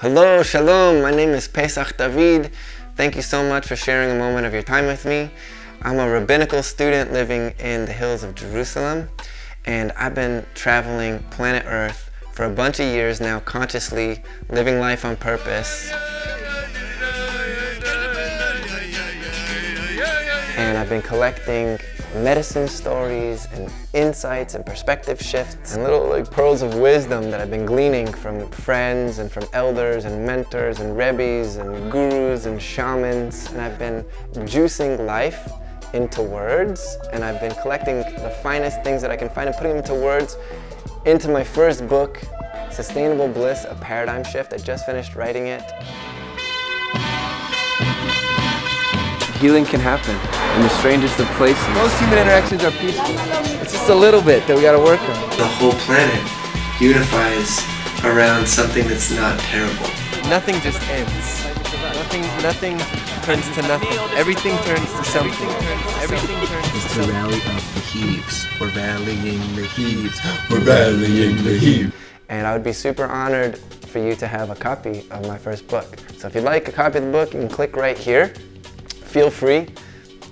Hello, shalom, my name is Pesach David. Thank you so much for sharing a moment of your time with me. I'm a rabbinical student living in the hills of Jerusalem, and I've been traveling planet Earth for a bunch of years now, consciously living life on purpose. And I've been collecting medicine stories and insights and perspective shifts and little like pearls of wisdom that I've been gleaning from friends and from elders and mentors and rebbes and gurus and shamans. And I've been juicing life into words, and I've been collecting the finest things that I can find and putting them into words into my first book, Sustainable Bliss, A Paradigm Shift. I just finished writing it. Healing can happen in the strangest of places. Most human interactions are peaceful. It's just a little bit that we gotta work on. The whole planet unifies around something that's not terrible. Nothing just ends. Nothing turns to nothing. Everything turns to something. Everything turns to something. It's to rally up the heaves. We're rallying the heaves. We're rallying the heaves. And I would be super honored for you to have a copy of my first book. So if you'd like a copy of the book, you can click right here. Feel free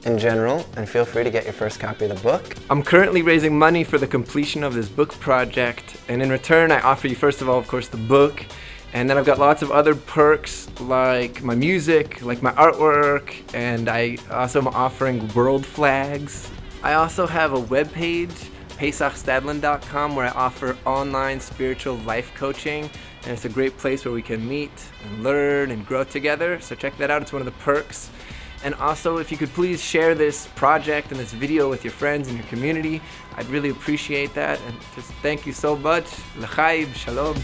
in general, and feel free to get your first copy of the book. I'm currently raising money for the completion of this book project, and in return I offer you, first of all, of course, the book, and then I've got lots of other perks like my music, like my artwork, and I also am offering world flags. I also have a webpage, PesachStadlin.com, where I offer online spiritual life coaching, and it's a great place where we can meet and learn and grow together, so check that out. It's one of the perks. And also, if you could please share this project and this video with your friends and your community, I'd really appreciate that. And just thank you so much. Lchaim, shalom.